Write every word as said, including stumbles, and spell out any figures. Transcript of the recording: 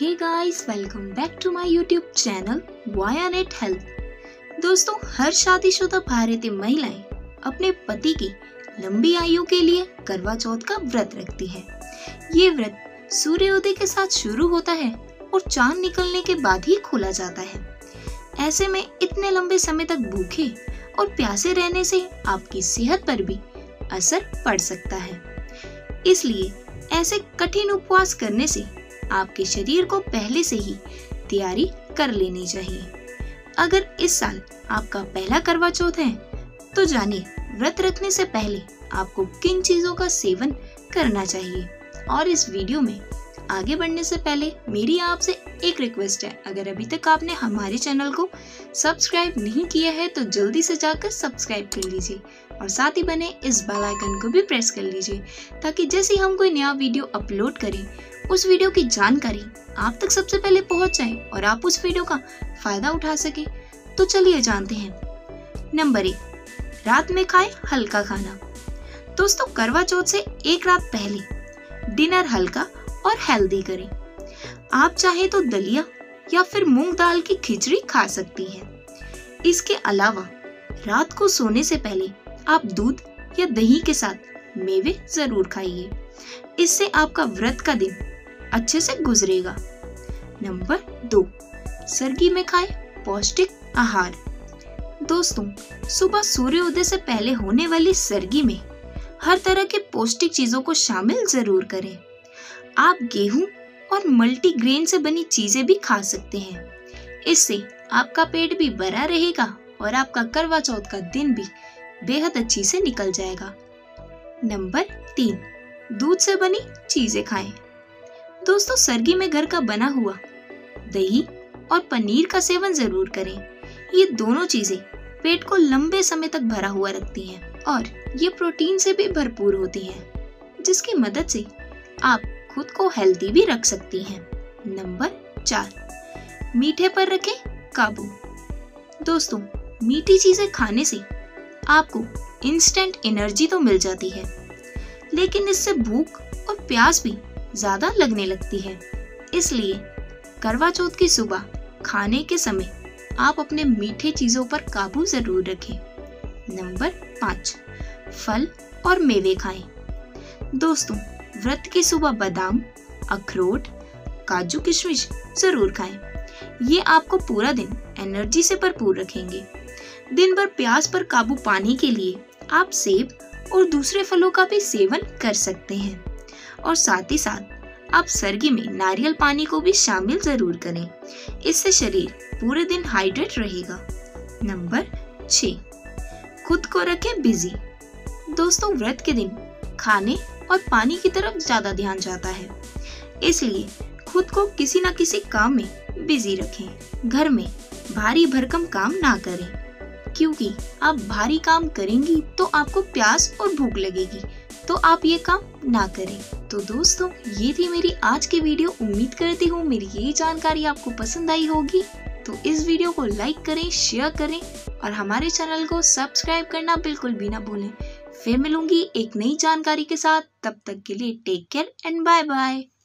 Hey guys, welcome back to my YouTube channel वायानेट health. दोस्तों, हर शादीशुदा भारतीय महिलाएं अपने पति की लंबी आयु के लिए करवा चौथ का व्रत रखती हैं। ये व्रत सूर्योदय के साथ शुरू होता है और चांद निकलने के बाद ही खोला जाता है। ऐसे में इतने लंबे समय तक भूखे और प्यासे रहने से आपकी सेहत पर भी असर पड़ सकता है। इसलिए ऐसे कठिन उपवास करने से आपके शरीर को पहले से ही तैयारी कर लेनी चाहिए। अगर इस साल आपका पहला करवा चौथ है तो जानिए व्रत रखने से पहले आपको किन चीजों का सेवन करना चाहिए। और इस वीडियो में आगे बढ़ने से पहले मेरी आपसे एक रिक्वेस्ट है, अगर अभी तक आपने हमारे चैनल को सब्सक्राइब नहीं किया है तो जल्दी से जाकर सब्सक्राइब कर लीजिए और साथ ही बने इस बेल आइकन को भी प्रेस कर लीजिए, ताकि जैसे ही हम कोई नया वीडियो अपलोड करें उस वीडियो की जानकारी आप तक सबसे पहले पहुंच जाए और आप उस वीडियो का फायदा उठा सके। तो चलिए जानते हैं। नंबर एक, रात में खाएं हल्का खाना। दोस्तों, करवा चौथ से एक रात पहले डिनर हल्का और हेल्दी करें। आप चाहे तो दलिया या फिर मूंग दाल की खिचड़ी खा सकती हैं। इसके अलावा रात को सोने से पहले आप दूध या दही के साथ मेवे जरूर खाइए। इससे आपका व्रत का दिन अच्छे से गुजरेगा। नंबर दो, सर्गी में खाएं पौष्टिक आहार। दोस्तों, सुबह सूर्योदय से पहले होने वाली सर्गी में हर तरह के पौष्टिक चीजों को शामिल जरूर करें। आप गेहूं और मल्टीग्रेन से बनी चीजें भी खा सकते हैं। इससे आपका पेट भी भरा रहेगा और आपका करवा चौथ का दिन भी बेहद अच्छी से निकल जाएगा। नंबर तीन, दूध से बनी चीजें खाएं। दोस्तों, सर्गी में घर का बना हुआ दही और पनीर का सेवन जरूर करें। ये दोनों चीजें पेट को लंबे समय तक भरा हुआ रखती हैं और ये प्रोटीन से भी भरपूर होती हैं, जिसकी मदद से आप खुद को हेल्दी भी रख सकती हैं। नंबर चार, मीठे पर रखें काबू। दोस्तों, मीठी चीजें खाने से आपको इंस्टेंट एनर्जी तो मिल जाती है, लेकिन इससे भूख और प्यास भी ज्यादा लगने लगती है। इसलिए करवा चौथ की सुबह खाने के समय आप अपने मीठे चीजों पर काबू जरूर रखें। नंबर पाँच, फल और मेवे खाएं। दोस्तों, व्रत की सुबह बादाम, अखरोट, काजू किशमिश जरूर खाएं। ये आपको पूरा दिन एनर्जी से भरपूर रखेंगे। दिन भर प्यास पर काबू पाने के लिए आप सेब और दूसरे फलों का भी सेवन कर सकते हैं और साथ ही साथ आप सर्गी में नारियल पानी को भी शामिल जरूर करें। इससे शरीर पूरे दिन हाइड्रेट रहेगा। नंबर छह, खुद को रखें बिजी। दोस्तों, व्रत के दिन खाने और पानी की तरफ ज्यादा ध्यान जाता है, इसलिए खुद को किसी न किसी काम में बिजी रखें। घर में भारी भरकम काम ना करें, क्योंकि आप भारी काम करेंगी तो आपको प्यास और भूख लगेगी, तो आप ये काम ना करें। तो दोस्तों, ये थी मेरी आज की वीडियो। उम्मीद करती हूँ मेरी ये जानकारी आपको पसंद आई होगी। तो इस वीडियो को लाइक करें, शेयर करें और हमारे चैनल को सब्सक्राइब करना बिल्कुल भी ना भूलें। फिर मिलूंगी एक नई जानकारी के साथ। तब तक के लिए take care and bye bye.